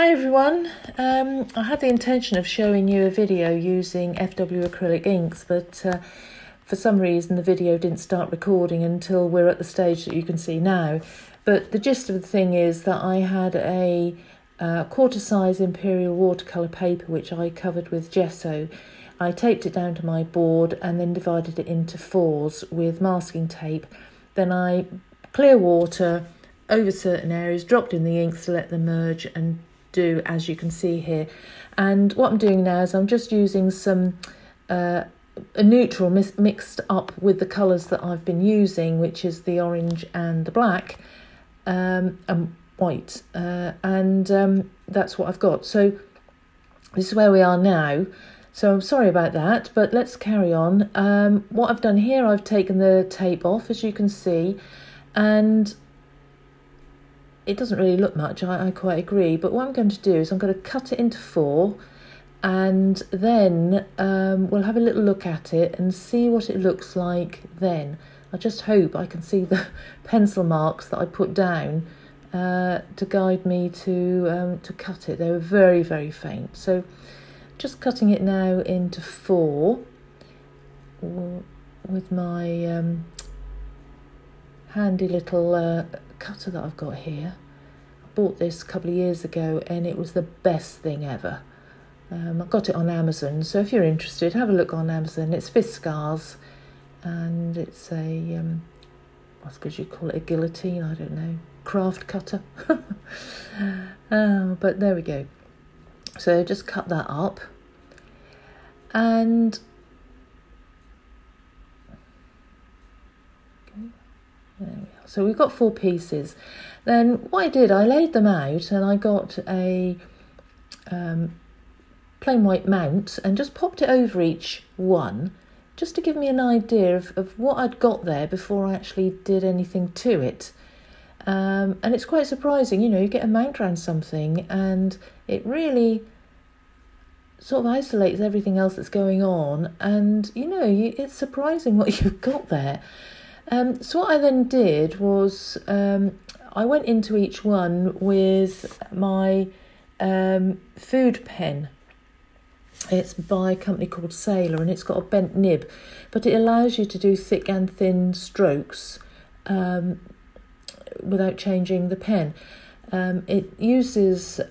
Hi everyone, I had the intention of showing you a video using FW acrylic inks, but for some reason the video didn't start recording until we're at the stage that you can see now. But the gist of the thing is that I had a quarter size imperial watercolour paper which I covered with gesso. I taped it down to my board and then divided it into fours with masking tape. Then I clear water over certain areas, dropped in the inks to let them merge and do as you can see here. And what I'm doing now is I'm just using some a neutral mixed up with the colours that I've been using, which is the orange and the black and white, and that's what I've got. So this is where we are now, so I'm sorry about that, but let's carry on. What I've done here, I've taken the tape off as you can see, and it doesn't really look much, I quite agree, but what I'm going to do is I'm going to cut it into four and then we'll have a little look at it and see what it looks like then. I just hope I can see the pencil marks that I put down to guide me to cut it. They were very, very faint. So just cutting it now into four with my handy little cutter that I've got here. I bought this a couple of years ago and it was the best thing ever. I got it on Amazon, so if you're interested, have a look on Amazon. It's Fiskars and it's a, what could you call it, a guillotine, I don't know, craft cutter. But there we go. So just cut that up and there we are. So we've got four pieces. Then what I did, I laid them out and I got a plain white mount and just popped it over each one just to give me an idea of what I'd got there before I actually did anything to it. And it's quite surprising, you know, you get a mount around something and it really sort of isolates everything else that's going on. And, you know, it's surprising what you've got there. So what I then did was I went into each one with my food pen. It's by a company called Sailor and it's got a bent nib, but it allows you to do thick and thin strokes without changing the pen. It uses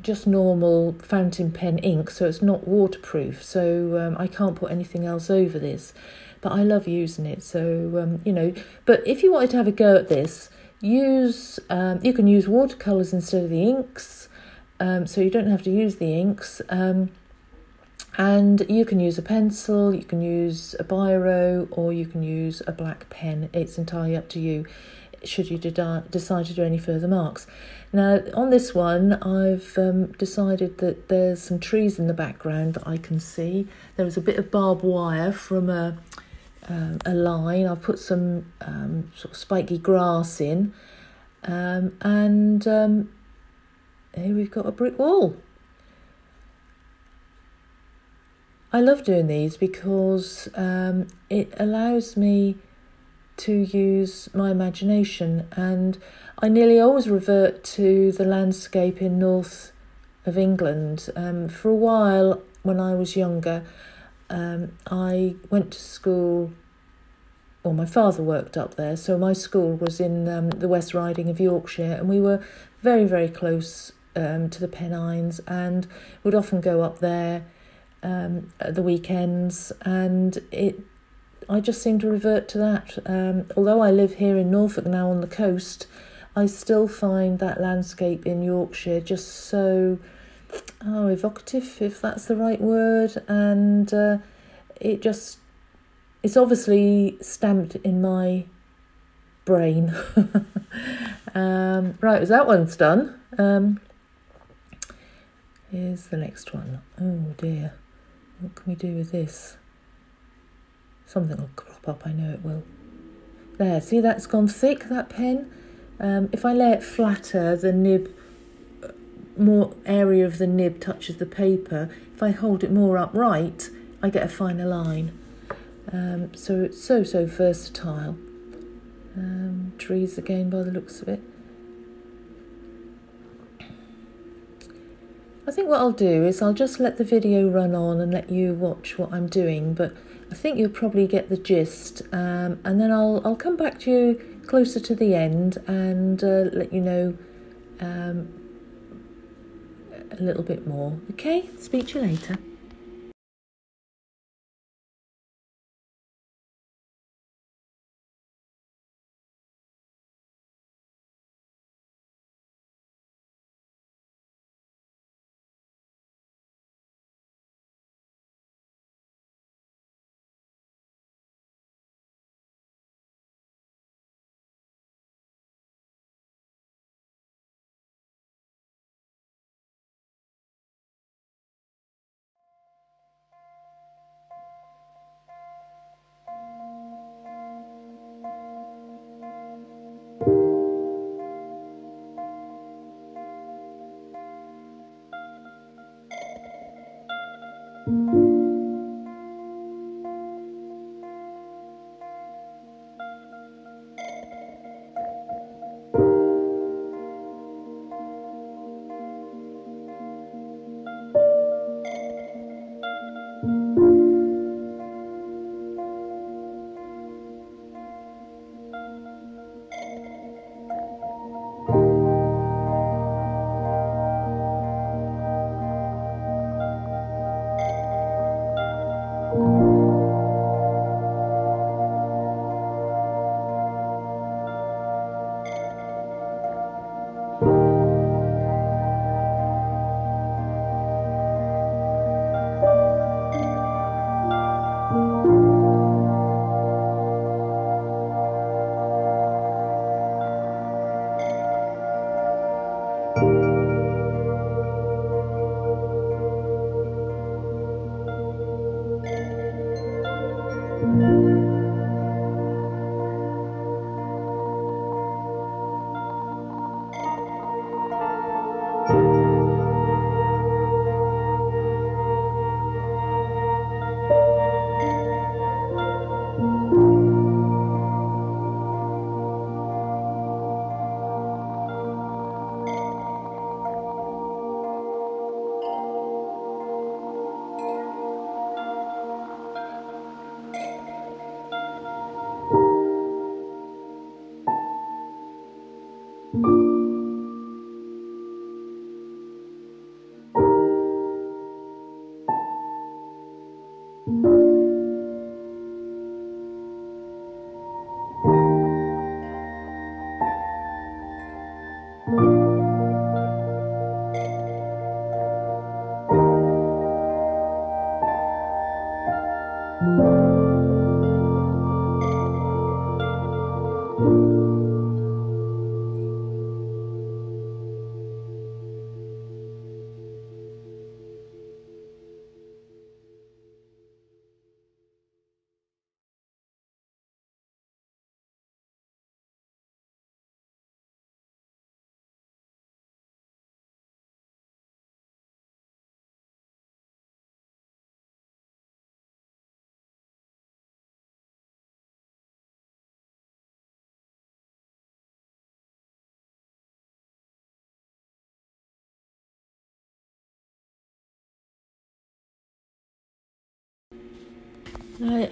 just normal fountain pen ink, so it's not waterproof, so I can't put anything else over this, but I love using it. So you know, but if you wanted to have a go at this, use you can use watercolors instead of the inks, so you don't have to use the inks, and you can use a pencil, you can use a biro, or you can use a black pen. It's entirely up to you should you decide to do any further marks. Now on this one I've decided that there's some trees in the background that I can see. There was a bit of barbed wire from a line. I've put some sort of spiky grass in, and here we've got a brick wall. I love doing these because it allows me to use my imagination, and I nearly always revert to the landscape in north of England. For a while when I was younger, I went to school, or my father worked up there, so my school was in the West Riding of Yorkshire, and we were very, very close to the Pennines and would often go up there at the weekends, and I just seem to revert to that. Although I live here in Norfolk now on the coast, I still find that landscape in Yorkshire just so evocative, if that's the right word, and it just, it's obviously stamped in my brain. Right, that one's done. Here's the next one. Oh dear, what can we do with this? Something will crop up, I know it will. There, see, that's gone thick, that pen. If I lay it flatter, the nib, more area of the nib touches the paper. If I hold it more upright, I get a finer line. So it's so versatile. Trees again by the looks of it. I think what I'll do is I'll just let the video run on and let you watch what I'm doing, but I think you'll probably get the gist, and then I'll come back to you closer to the end and let you know a little bit more. Okay, speak to you later.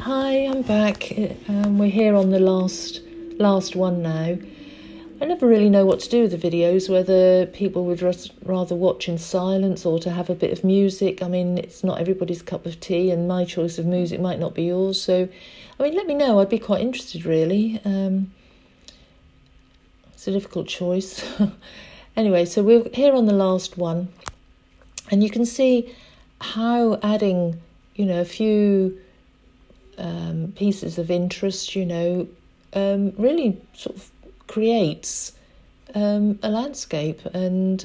Hi, I'm back. We're here on the last one now. I never really know what to do with the videos, whether people would rather watch in silence or to have a bit of music. I mean, it's not everybody's cup of tea, and my choice of music might not be yours. So, I mean, let me know. I'd be quite interested, really. It's a difficult choice. Anyway, so we're here on the last one. And you can see how adding, you know, a few pieces of interest, you know, really sort of creates a landscape. And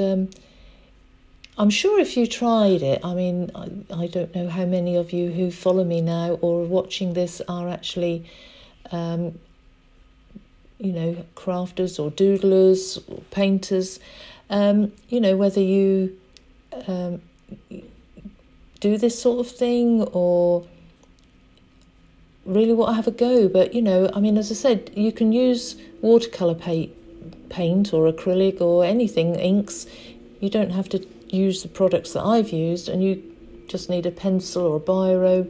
I'm sure if you tried it, I mean, I don't know how many of you who follow me now or are watching this are actually, you know, crafters or doodlers or painters, you know, whether you do this sort of thing or really want to have a go. But, you know, I mean, as I said, you can use watercolour paint or acrylic or anything, inks. You don't have to use the products that I've used, and you just need a pencil or a biro,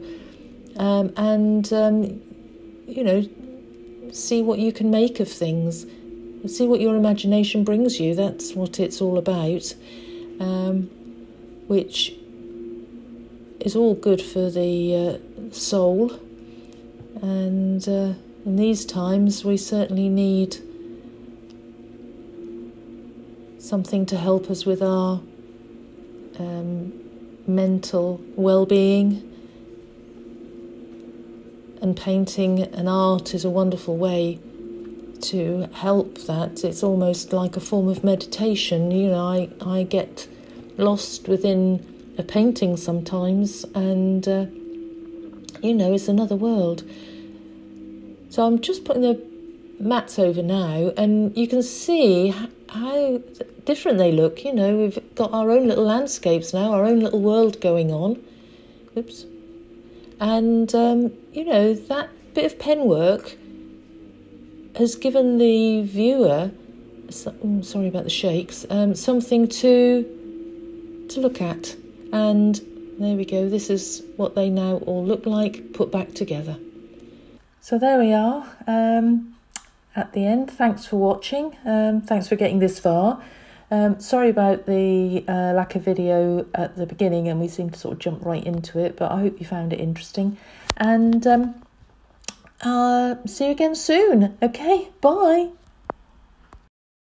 see what you can make of things and see what your imagination brings you. That's what it's all about, which is all good for the soul. And in these times we certainly need something to help us with our mental well-being, and painting and art is a wonderful way to help that. It's almost like a form of meditation. You know, I get lost within a painting sometimes, and it's another world. So I'm just putting the mats over now, and you can see how different they look. You know, we've got our own little landscapes now, our own little world going on. Oops. And, that bit of pen work has given the viewer, sorry about the shakes, something to look at. And there we go, this is what they now all look like, put back together. So there we are, at the end. Thanks for watching, thanks for getting this far. Sorry about the lack of video at the beginning, and we seem to sort of jump right into it, but I hope you found it interesting. And see you again soon. Okay, bye.